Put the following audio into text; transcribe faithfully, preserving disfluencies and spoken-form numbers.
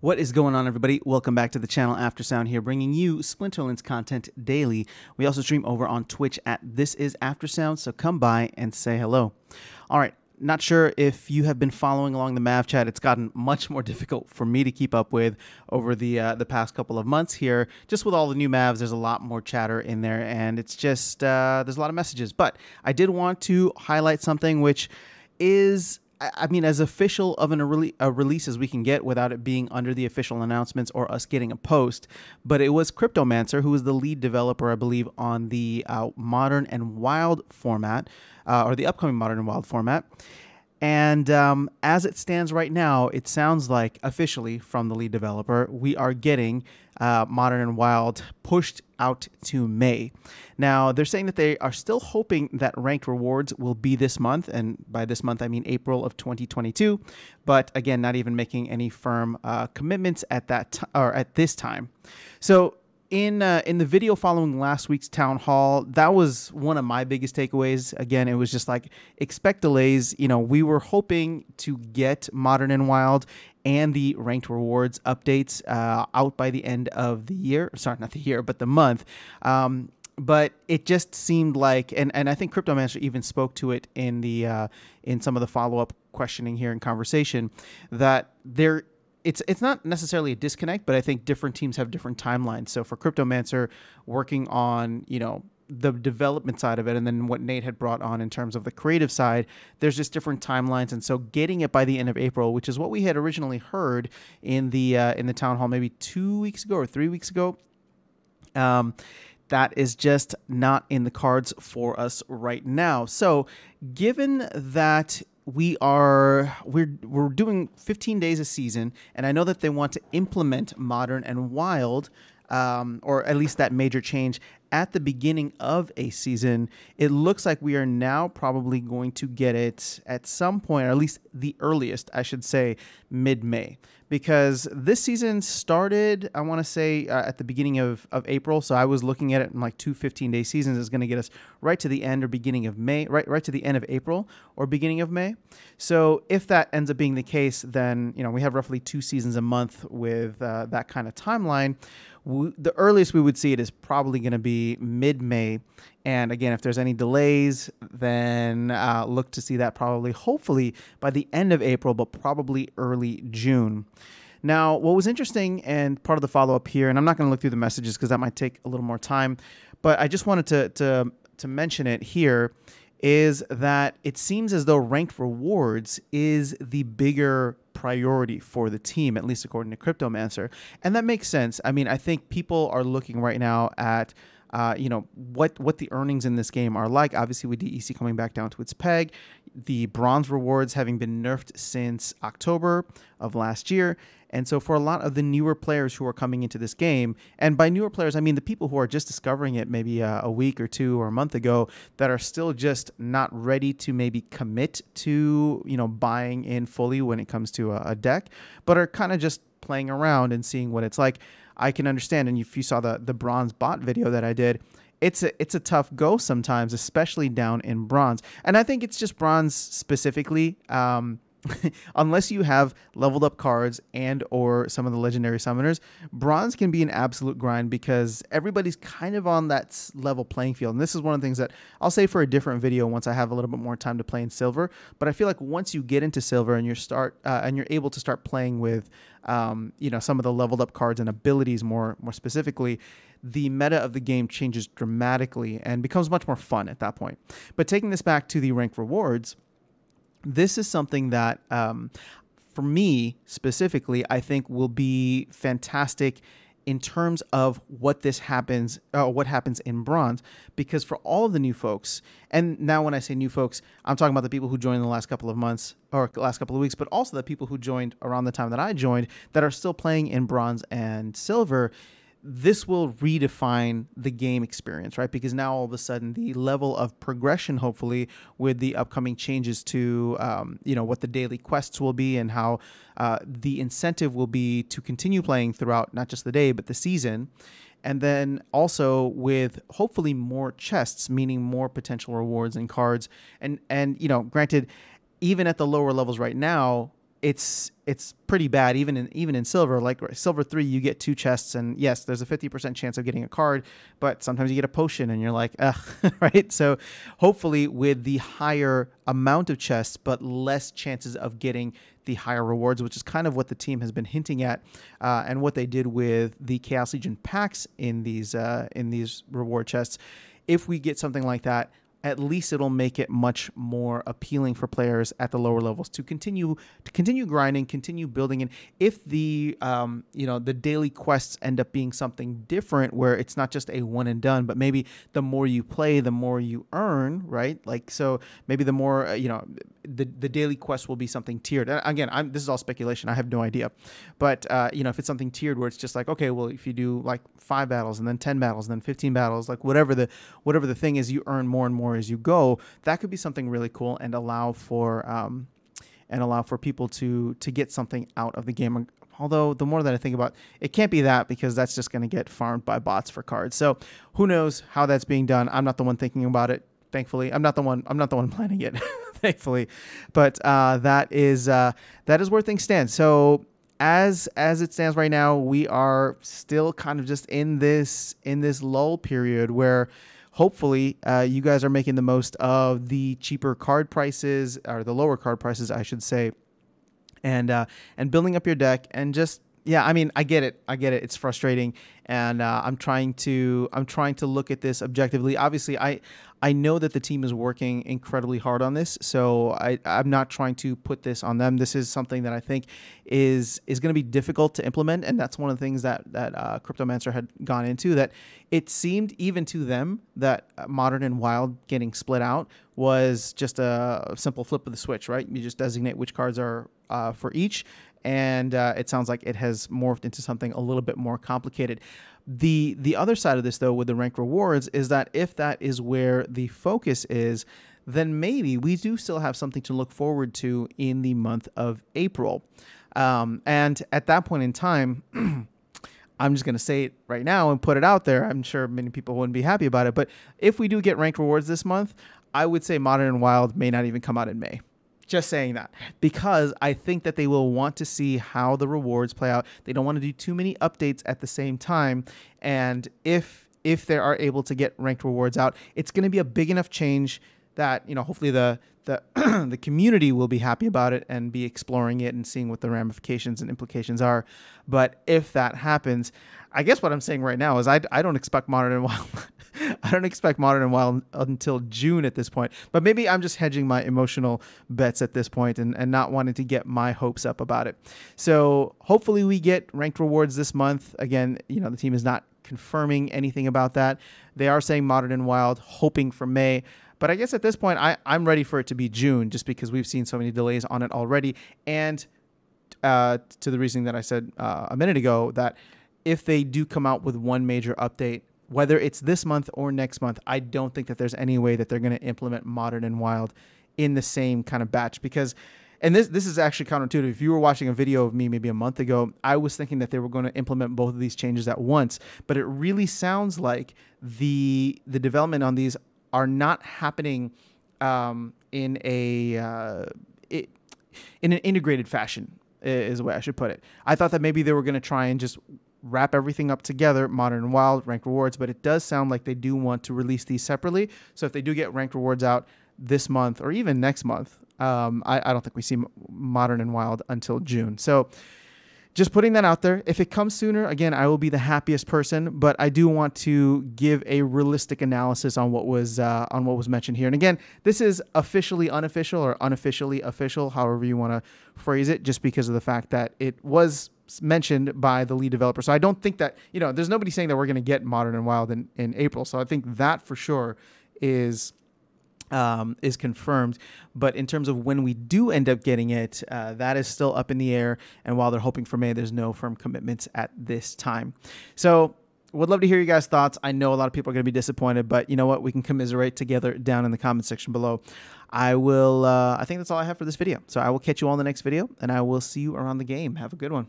What is going on, everybody? Welcome back to the channel. Aftersound here, bringing you Splinterlands content daily. We also stream over on Twitch at This Is Aftersound, so come by and say hello. All right, not sure if you have been following along the Mav chat. It's gotten much more difficult for me to keep up with over the uh, the past couple of months here. Just with all the new Mavs, there's a lot more chatter in there, and it's just uh, there's a lot of messages. But I did want to highlight something which is, I mean, as official of an, a, rele a release as we can get without it being under the official announcements or us getting a post, but it was Cryptomancer, who was the lead developer, I believe, on the uh, Modern and Wild format, uh, or the upcoming Modern and Wild format. And um, as it stands right now, it sounds like, officially from the lead developer, we are getting uh, Modern and Wild pushed out to May. Now, they're saying that they are still hoping that ranked rewards will be this month, and by this month I mean April of twenty twenty-two, but again, not even making any firm uh, commitments at that t or at this time. So in uh, in the video following last week's town hall, that was one of my biggest takeaways. Again, it was just like, expect delays. You know, we were hoping to get Modern and Wild and the ranked rewards updates uh, out by the end of the year. Sorry, not the year, but the month. Um, but it just seemed like, and, and I think Cryptomancer even spoke to it in the uh, in some of the follow-up questioning here in conversation, that there It's, it's not necessarily a disconnect, but I think different teams have different timelines. So for Cryptomancer, working on, you know, the development side of it, and then what Nate had brought on in terms of the creative side, there's just different timelines. And so getting it by the end of April, which is what we had originally heard in the, uh, in the town hall maybe two weeks ago or three weeks ago, um, that is just not in the cards for us right now. So given that We are we're we're doing fifteen days a season, and I know that they want to implement Modern and Wild, um, or at least that major change at the beginning of a season. It looks like we are now probably going to get it at some point, or at least the earliest, I should say, mid-May, because this season started, I want to say, uh, at the beginning of, of April. So I was looking at it in like two fifteen-day seasons is going to get us right to the end or beginning of May, right, right to the end of April or beginning of May. So if that ends up being the case, then, you know, we have roughly two seasons a month with uh, that kind of timeline. We, the earliest we would see it is probably going to be mid-May. And again, if there's any delays, then uh, look to see that probably, hopefully, by the end of April, but probably early June. Now, what was interesting and part of the follow-up here, and I'm not going to look through the messages because that might take a little more time, but I just wanted to, to, to mention it here, is that it seems as though ranked rewards is the bigger priority for the team, at least according to Cryptomancer. And that makes sense. I mean, I think people are looking right now at Uh, you know, what what the earnings in this game are like. Obviously, with D E C coming back down to its peg, the bronze rewards having been nerfed since October of last year. And so for a lot of the newer players who are coming into this game, and by newer players, I mean the people who are just discovering it maybe uh, a week or two or a month ago, that are still just not ready to maybe commit to, you know, buying in fully when it comes to a, a deck, but are kind of just playing around and seeing what it's like. I can understand, and if you saw the the bronze bot video that I did, it's a it's a tough go sometimes, especially down in bronze. And I think it's just bronze specifically, um, unless you have leveled up cards and or some of the legendary summoners. Bronze can be an absolute grind because everybody's kind of on that level playing field. And this is one of the things that I'll say for a different video once I have a little bit more time to play in silver. But I feel like once you get into silver and you start uh, and you're able to start playing with um, you know, some of the leveled up cards and abilities more more specifically, the meta of the game changes dramatically and becomes much more fun at that point. But taking this back to the ranked rewards, this is something that, um, for me specifically, I think will be fantastic in terms of what this happens, uh, what happens in bronze, because for all of the new folks, and now when I say new folks, I'm talking about the people who joined in the last couple of months or last couple of weeks, but also the people who joined around the time that I joined that are still playing in bronze and silver. This will redefine the game experience, right? Because now all of a sudden the level of progression, hopefully, with the upcoming changes to, um, you know, what the daily quests will be and how uh, the incentive will be to continue playing throughout not just the day, but the season. And then also with hopefully more chests, meaning more potential rewards and cards. And, and you know, granted, even at the lower levels right now, it's it's pretty bad. Even in even in silver, like silver three, you get two chests, and yes, there's a fifty percent chance of getting a card, but sometimes you get a potion, and you're like, ugh, right? So hopefully with the higher amount of chests, but less chances of getting the higher rewards, which is kind of what the team has been hinting at, uh, and what they did with the Chaos Legion packs in these uh, in these reward chests. If we get something like that, at least it'll make it much more appealing for players at the lower levels to continue to continue grinding, continue building. And if the um, you know, the daily quests end up being something different, where it's not just a one and done, but maybe the more you play, the more you earn, right? Like, so maybe the more uh, you know, the the daily quest will be something tiered. And again, I'm, this is all speculation. I have no idea. But uh, you know, if it's something tiered where it's just like, okay, well, if you do like five battles and then ten battles and then fifteen battles, like whatever the whatever the thing is, you earn more and more as you go. That could be something really cool and allow for um, and allow for people to to get something out of the game. Although the more that I think about it, it can't be that, because that's just going to get farmed by bots for cards. So who knows how that's being done? I'm not the one thinking about it. Thankfully, I'm not the one. I'm not the one planning it. Thankfully, but uh, that is uh, that is where things stand. So as as it stands right now, we are still kind of just in this in this lull period where, hopefully, uh, you guys are making the most of the cheaper card prices, or the lower card prices, I should say, and uh, and building up your deck. And just, yeah, I mean, I get it, I get it. It's frustrating, and uh, I'm trying to I'm trying to look at this objectively. Obviously, I I know that the team is working incredibly hard on this, so I I'm not trying to put this on them. This is something that I think is is going to be difficult to implement, and that's one of the things that that uh, Cryptomancer had gone into. That it seemed even to them that Modern and Wild getting split out was just a simple flip of the switch, right? You just designate which cards are uh, for each, and uh, it sounds like it has morphed into something a little bit more complicated. The the other side of this, though, with the ranked rewards, is that if that is where the focus is, then maybe we do still have something to look forward to in the month of April. Um, and at that point in time, I'm just going to say it right now and put it out there. I'm sure many people wouldn't be happy about it. But if we do get ranked rewards this month, I would say Modern and Wild may not even come out in May. Just saying that, because I think that they will want to see how the rewards play out. They don't want to do too many updates at the same time. And if if they are able to get ranked rewards out, it's going to be a big enough change that, you know, hopefully the the the community will be happy about it and be exploring it and seeing what the ramifications and implications are. But if that happens, I guess what I'm saying right now is I, I don't expect Modern and Wild. I don't expect Modern and Wild until June at this point. But maybe I'm just hedging my emotional bets at this point and, and not wanting to get my hopes up about it. So hopefully we get ranked rewards this month. Again, you know, the team is not confirming anything about that. They are saying Modern and Wild, hoping for May. But I guess at this point, I, I'm ready for it to be June, just because we've seen so many delays on it already. And uh, to the reasoning that I said uh, a minute ago, that if they do come out with one major update, whether it's this month or next month, I don't think that there's any way that they're going to implement Modern and Wild in the same kind of batch. Because, and this this is actually counterintuitive. If you were watching a video of me maybe a month ago, I was thinking that they were going to implement both of these changes at once. But it really sounds like the the development on these are not happening um, in a uh, it, in an integrated fashion, is the way I should put it. I thought that maybe they were going to try and just wrap everything up together, Modern and Wild, ranked rewards, but it does sound like they do want to release these separately. So if they do get ranked rewards out this month or even next month, um, I, I don't think we see Modern and Wild until June. So just putting that out there. If it comes sooner, again, I will be the happiest person, but I do want to give a realistic analysis on what was uh, on what was mentioned here. And again, this is officially unofficial or unofficially official, however you want to phrase it, just because of the fact that it was mentioned by the lead developer. So I don't think that, you know, there's nobody saying that we're going to get Modern and Wild in, in April. So I think that for sure is um, is confirmed. But in terms of when we do end up getting it, uh, that is still up in the air. And while they're hoping for May, there's no firm commitments at this time. So would love to hear you guys' thoughts. I know a lot of people are going to be disappointed, but you know what? We can commiserate together down in the comment section below. I will, uh, I think that's all I have for this video. So I will catch you all in the next video, and I will see you around the game. Have a good one.